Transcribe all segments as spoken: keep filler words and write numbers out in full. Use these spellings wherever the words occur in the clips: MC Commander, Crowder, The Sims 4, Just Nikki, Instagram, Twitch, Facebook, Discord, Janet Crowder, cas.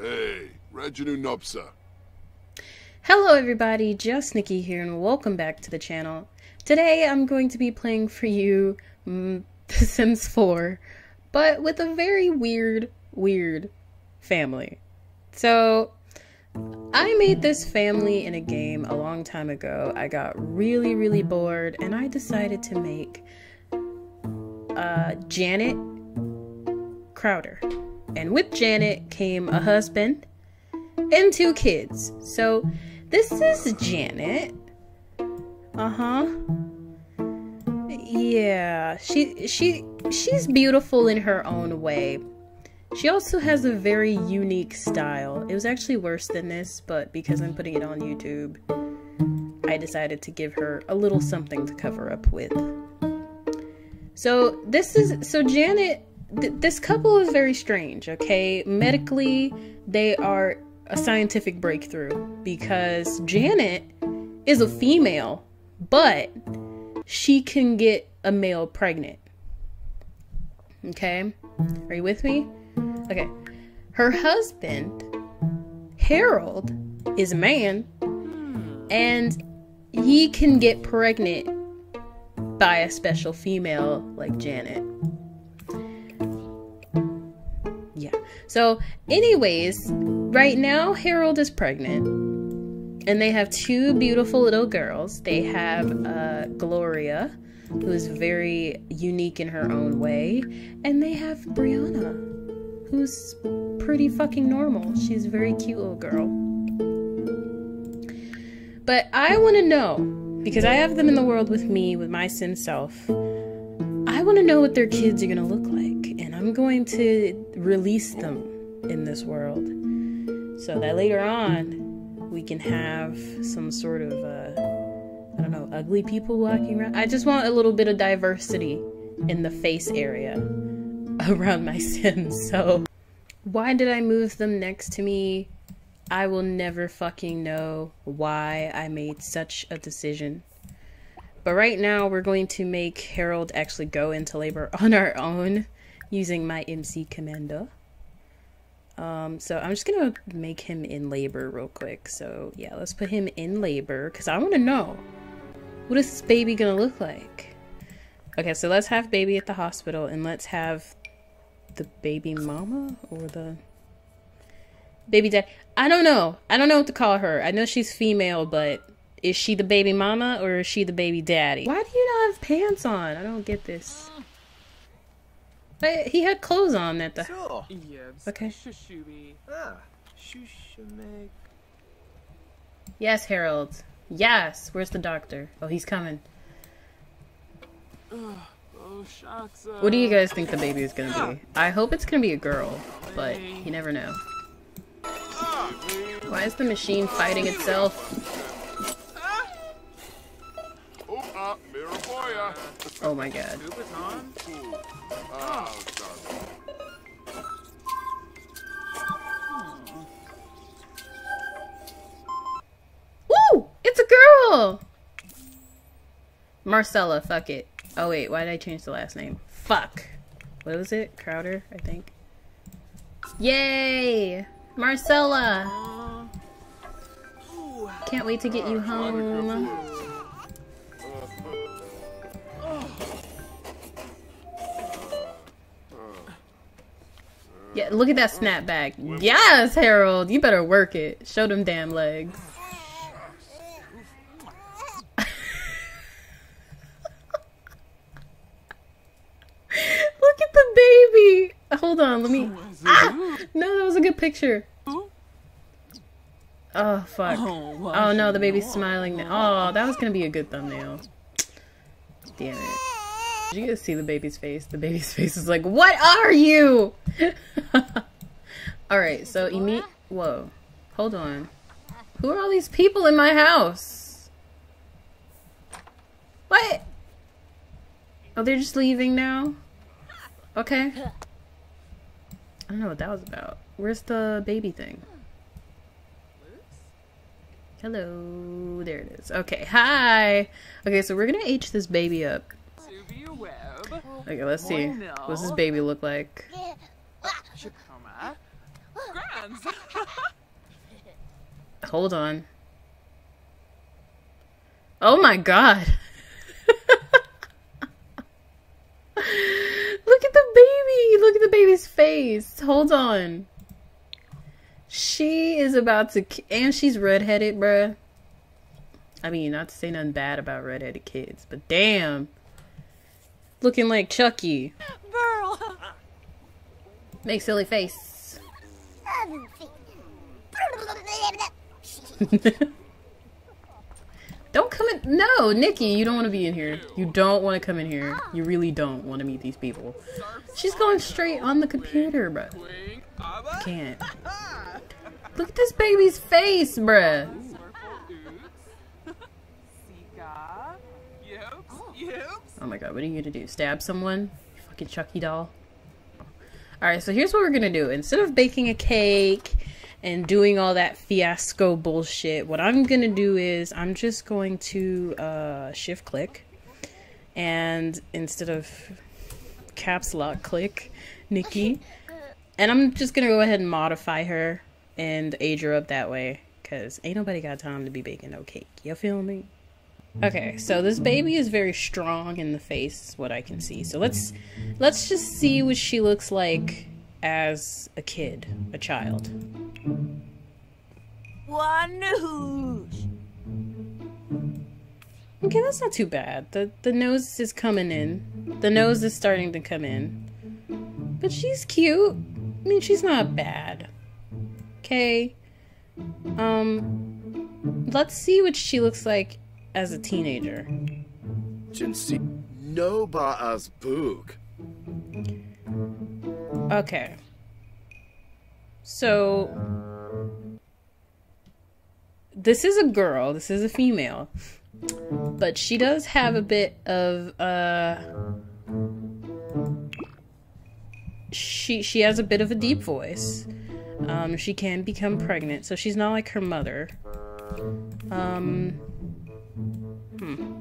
Hey, Reginu Nopsa. Hello everybody, Just Nikki here and welcome back to the channel. Today I'm going to be playing for you mm, The Sims four, but with a very weird, weird family. So, I made this family in a game a long time ago. I got really, really bored and I decided to make uh, Janet Crowder. And with Janet came a husband and two kids. So this is Janet. Uh-huh. Yeah, she she she's beautiful in her own way. She also has a very unique style. It was actually worse than this, but because I'm putting it on YouTube, I decided to give her a little something to cover up with. So this is so Janet Th this couple is very strange, okay? Medically, they are a scientific breakthrough because Janet is a female, but she can get a male pregnant. Okay? Are you with me? Okay. Her husband, Harold, is a man, and he can get pregnant by a special female like Janet. So anyways, right now Harold is pregnant and they have two beautiful little girls. They have uh, Gloria, who is very unique in her own way, and they have Brianna, who's pretty fucking normal. She's a very cute little girl. But I want to know, because I have them in the world with me, with my Sim self, I want to know what their kids are going to look like, and I'm going to release them in this world so that later on we can have some sort of, uh, I don't know, ugly people walking around. I just want a little bit of diversity in the face area around my Sims, so. Why did I move them next to me? I will never fucking know why I made such a decision. But right now, we're going to make Harold actually go into labor on our own using my M C Commander. Um, so I'm just going to make him in labor real quick. So yeah, let's put him in labor because I want to know, what is this baby going to look like? Okay, so let's have baby at the hospital and let's have the baby mama or the baby dad. I don't know. I don't know what to call her. I know she's female, but... is she the baby mama or is she the baby daddy? Why do you not have pants on? I don't get this. But he had clothes on at the... Okay. Yes, Harold. Yes. Where's the doctor? Oh, he's coming. What do you guys think the baby is going to be? I hope it's going to be a girl, but you never know. Why is the machine fighting itself? Oh my god. Woo! It's a girl! Marcella, fuck it. Oh wait, why did I change the last name? Fuck. What was it? Crowder, I think. Yay! Marcella! Can't wait to get you home. Yeah, look at that snapback. Yes, Harold, you better work it. Show them damn legs. Look at the baby. Hold on, let me... Ah! No, that was a good picture. Oh, fuck. Oh, no, the baby's smiling now. Oh, that was going to be a good thumbnail. Damn it. Did you guys see the baby's face? The baby's face is like, what are you? Alright, so imme- Whoa. Hold on. Who are all these people in my house? What? Oh, they're just leaving now? Okay. I don't know what that was about. Where's the baby thing? Hello. There it is. Okay, hi. Okay, so we're gonna age this baby up. Okay, let's see. What's this baby look like? hands. Hold on. Oh my god. Look at the baby. Look at the baby's face. Hold on. She is about to... And she's redheaded, bruh. I mean, not to say nothing bad about redheaded kids, but damn. Looking like Chucky. Burl. Make silly face. Don't come in. No, Nikki, you don't want to be in here. You don't want to come in here. You really don't want to meet these people. She's going straight on the computer, bruh. You can't. Look at this baby's face, bruh. Oh my god, what are you gonna do? Stab someone? You fucking Chucky doll. Alright, so here's what we're gonna do. Instead of baking a cake and doing all that fiasco bullshit, what I'm gonna do is I'm just going to uh, shift click, and instead of caps lock click Nikki, and I'm just gonna go ahead and modify her and age her up that way, cause ain't nobody got time to be baking no cake, you feel me? Okay, so this baby is very strong in the face, is what I can see. So let's let's just see what she looks like as a kid, a child. One nose. Okay, that's not too bad. The the nose is coming in. The nose is starting to come in. But she's cute. I mean, she's not bad. Okay. Um let's see what she looks like as a teenager. Okay. So this is a girl, this is a female. But she does have a bit of uh she she has a bit of a deep voice. Um she can become pregnant, so she's not like her mother. Um Hmm.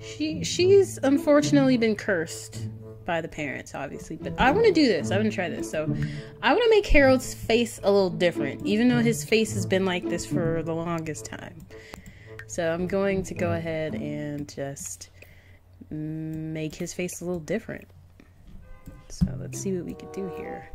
She she's unfortunately been cursed by the parents, obviously, but I want to do this. I want to try this. So I want to make Harold's face a little different, even though his face has been like this for the longest time. So I'm going to go ahead and just make his face a little different. So let's see what we could do here.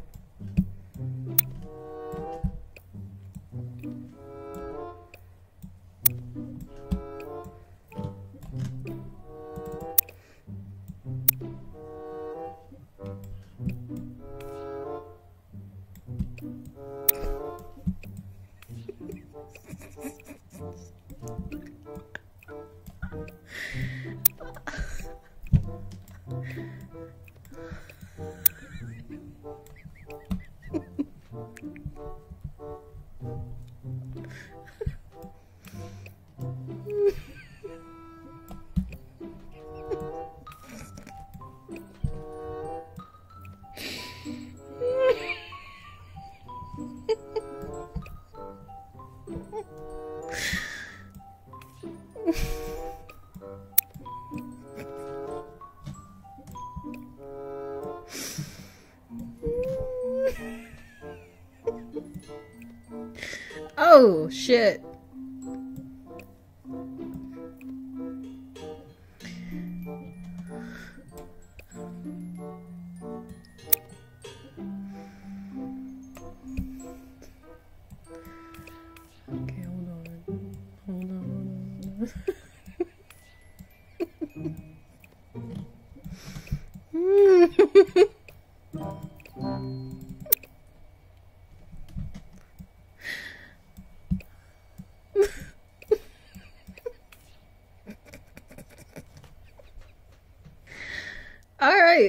Oh shit. Okay, hold on. Hold on. Hold on.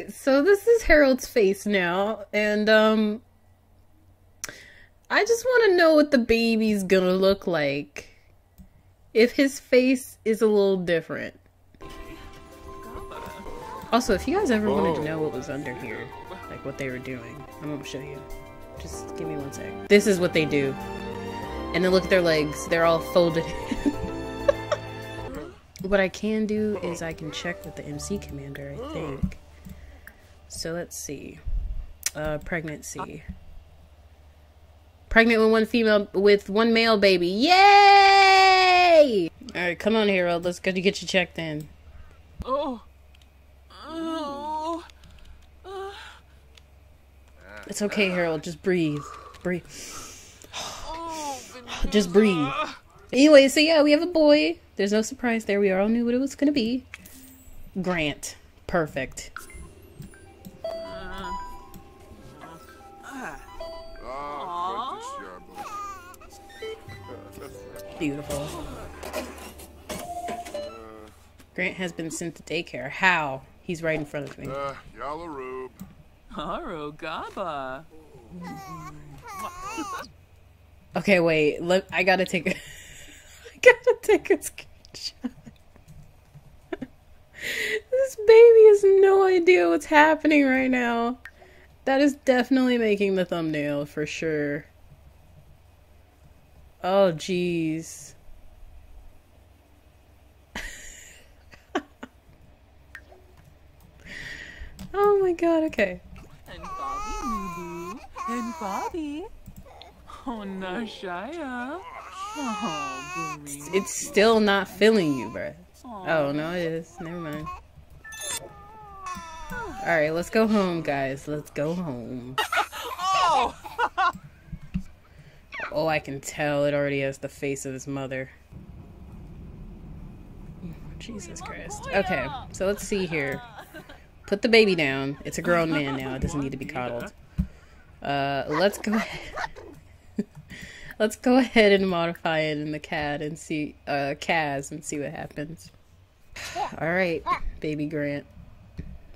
So this is Harold's face now, and um I just want to know what the baby's gonna look like if his face is a little different. Also, if you guys ever wanted to know what was under here, like what they were doing, I'm gonna show you. Just give me one sec. This is what they do. And then look at their legs, they're all folded in. What I can do is I can check with the M C Commander, I think. So let's see. Uh, pregnancy. Pregnant with one female, with one male baby. Yay! Alright, come on, Hero. Let's go to get you checked in. Oh. Oh. Uh. It's okay, Harold. Just breathe. Breathe. Oh, just breathe. Anyway, so yeah, we have a boy. There's no surprise there. We all knew what it was gonna be. Grant. Perfect. Beautiful. Grant has been sent to daycare. How? He's right in front of me. Uh, Yalla Rube. Haro Gaba. Okay, wait. Look, I gotta take a. I gotta take a screenshot. This baby has no idea what's happening right now. That is definitely making the thumbnail for sure. Oh, jeez. Oh my god, okay. And Bobby, Nubu. And Bobby. Oh, Nashaya. Oh, Boomy. It's still not feeling you, bruh. Oh, no, it is. Never mind. Alright, let's go home, guys. Let's go home. Oh! Oh, I can tell it already has the face of his mother. Jesus Christ. Okay, so let's see here. Put the baby down. It's a grown man now. It doesn't need to be coddled. Uh, let's go ahead. Let's go ahead and modify it in the C A D and see, uh, C A S and see what happens. Alright, baby Grant.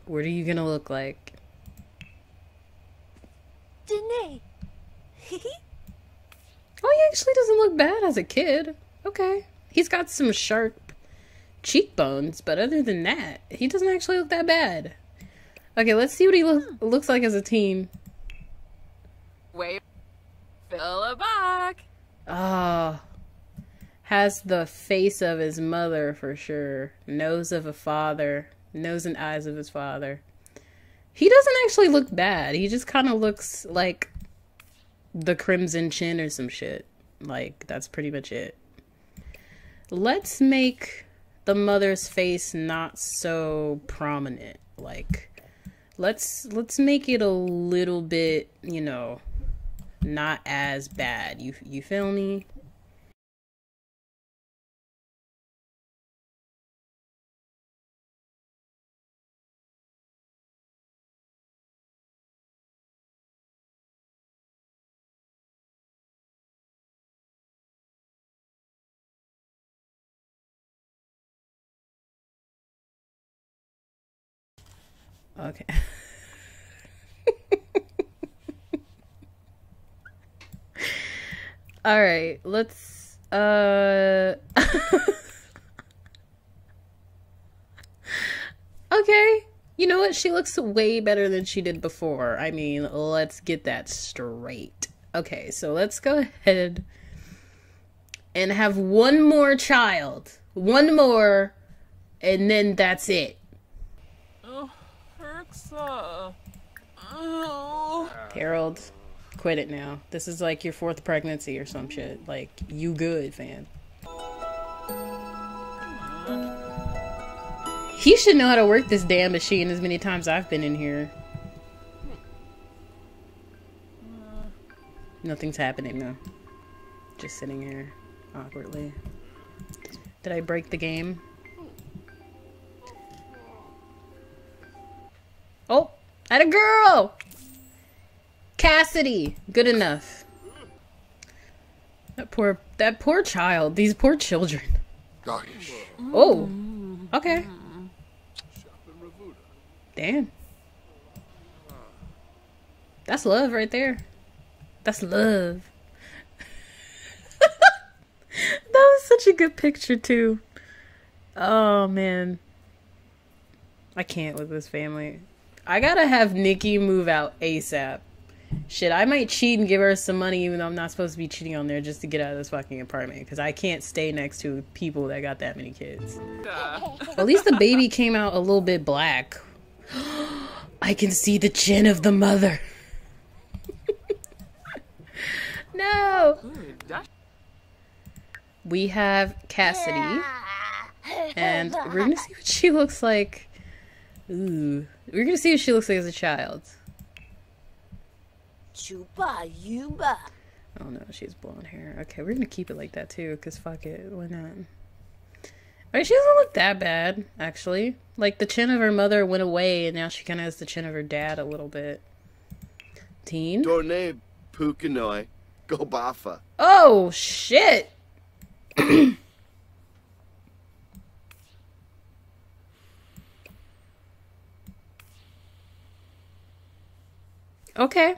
What are you gonna look like? Danae. Oh, he actually doesn't look bad as a kid. Okay. He's got some sharp cheekbones, but other than that, he doesn't actually look that bad. Okay, let's see what he lo looks like as a teen. Wait. Fill back. Oh. Has the face of his mother for sure. Nose of a father. Nose and eyes of his father. He doesn't actually look bad. He just kind of looks like the crimson chin or some shit. Like, that's pretty much it. Let's make the mother's face not so prominent. Like, let's let's make it a little bit, you know, not as bad. You you feel me? Okay. All right, let's uh okay. You know what? She looks way better than she did before. I mean, let's get that straight. Okay, so let's go ahead and have one more child. One more, and then that's it. So, oh. Harold, quit it now. This is like your fourth pregnancy or some shit. Like, you good, fam. He should know how to work this damn machine as many times I've been in here. Nothing's happening though. Just sitting here awkwardly. Did I break the game? Oh, at a girl! Cassidy! Good enough. That poor, that poor child. These poor children. Gosh. Oh, okay. Damn. That's love right there. That's love. That was such a good picture, too. Oh, man. I can't with this family. I gotta have Nikki move out ASAP. Shit, I might cheat and give her some money even though I'm not supposed to be cheating on there just to get out of this fucking apartment because I can't stay next to people that got that many kids. Duh. At least the baby came out a little bit black. I can see the chin of the mother. No! We have Cassidy. And we're gonna see what she looks like. Ooh. We're gonna see what she looks like as a child. Oh no, she has blonde hair. Okay, we're gonna keep it like that too, because fuck it, why not? I mean, she doesn't look that bad, actually. Like, the chin of her mother went away, and now she kind of has the chin of her dad a little bit. Teen? Dorne Pukanoi Gobafa. Oh, shit! Okay.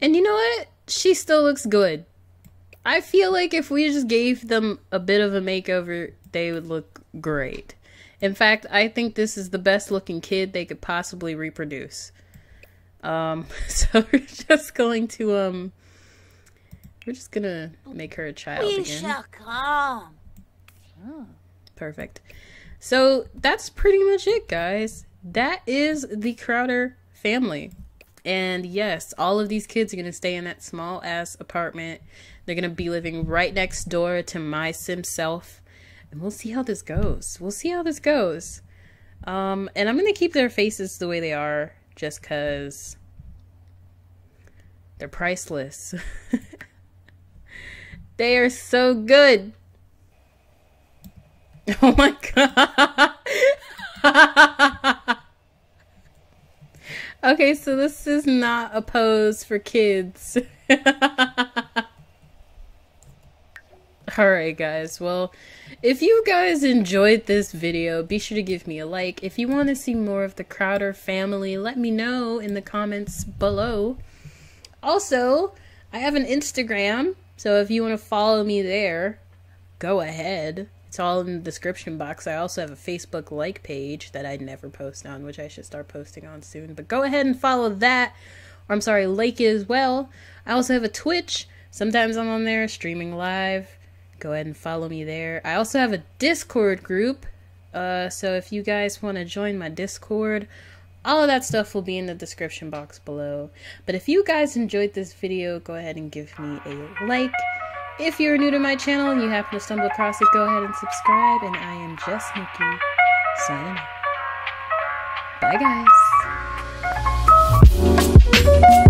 And you know what? She still looks good. I feel like if we just gave them a bit of a makeover, they would look great. In fact, I think this is the best looking kid they could possibly reproduce. Um, so we're just going to, um, we're just gonna make her a child we again. Shall come. Oh, perfect. So that's pretty much it, guys. That is the Crowder family. And yes, all of these kids are going to stay in that small ass apartment. They're going to be living right next door to my sim self. And we'll see how this goes. We'll see how this goes. Um, and I'm going to keep their faces the way they are just because they're priceless. They are so good. Oh my God. Okay, so this is not a pose for kids. Alright guys, well, if you guys enjoyed this video, be sure to give me a like. If you want to see more of the Crowder family, let me know in the comments below. Also, I have an Instagram, so if you want to follow me there, go ahead. It's all in the description box. I also have a Facebook like page that I never post on, which I should start posting on soon. But go ahead and follow that. Or I'm sorry, like it as well. I also have a Twitch. Sometimes I'm on there streaming live. Go ahead and follow me there. I also have a Discord group. Uh, so if you guys want to join my Discord, all of that stuff will be in the description box below. But if you guys enjoyed this video, go ahead and give me a like. If you're new to my channel and you happen to stumble across it, go ahead and subscribe. And I am Just Nikki, signing out. Bye, guys.